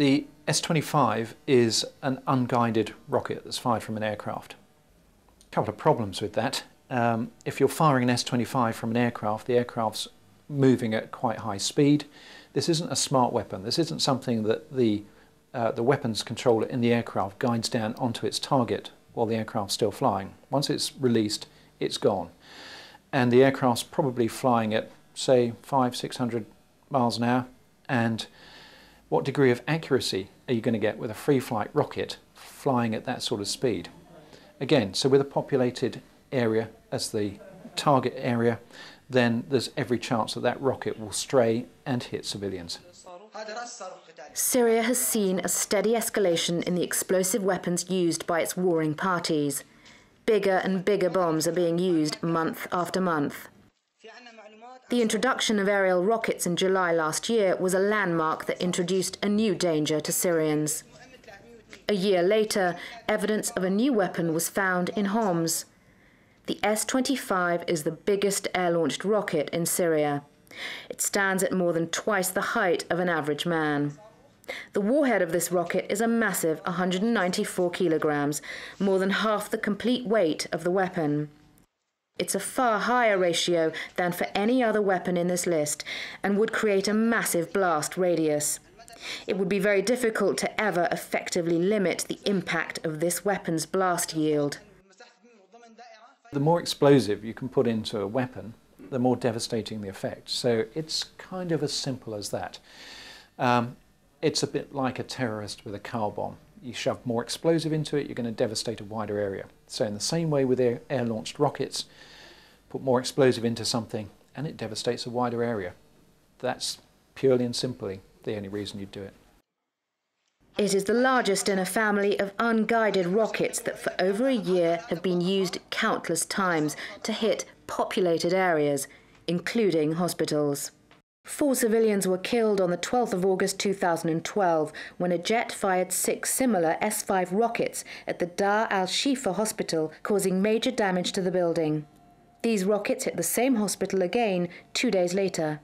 The S-25 is an unguided rocket that's fired from an aircraft. A couple of problems with that. If you're firing an S-25 from an aircraft, the aircraft's moving at quite high speed. This isn't a smart weapon. This isn't something that the weapons controller in the aircraft guides down onto its target while the aircraft's still flying. Once it's released, it's gone. And the aircraft's probably flying at, say, 500–600 miles an hour. And what degree of accuracy are you going to get with a free flight rocket flying at that sort of speed? Again, so with a populated area as the target area, then there's every chance that that rocket will stray and hit civilians. Syria has seen a steady escalation in the explosive weapons used by its warring parties. Bigger and bigger bombs are being used month after month. The introduction of aerial rockets in July last year was a landmark that introduced a new danger to Syrians. A year later, evidence of a new weapon was found in Homs. The S-25 is the biggest air-launched rocket in Syria. It stands at more than twice the height of an average man. The warhead of this rocket is a massive 194 kilograms, more than half the complete weight of the weapon. It's a far higher ratio than for any other weapon in this list and would create a massive blast radius. It would be very difficult to ever effectively limit the impact of this weapon's blast yield. The more explosive you can put into a weapon, the more devastating the effect. So it's kind of as simple as that. It's a bit like a terrorist with a car bomb. You shove more explosive into it, you're going to devastate a wider area. So in the same way with air-launched rockets, put more explosive into something and it devastates a wider area. That's purely and simply the only reason you'd do it. It is the largest in a family of unguided rockets that for over a year have been used countless times to hit populated areas, including hospitals. 4 civilians were killed on the 12th of August 2012 when a jet fired 6 similar S-5 rockets at the Dar al-Shifa hospital, causing major damage to the building. These rockets hit the same hospital again 2 days later.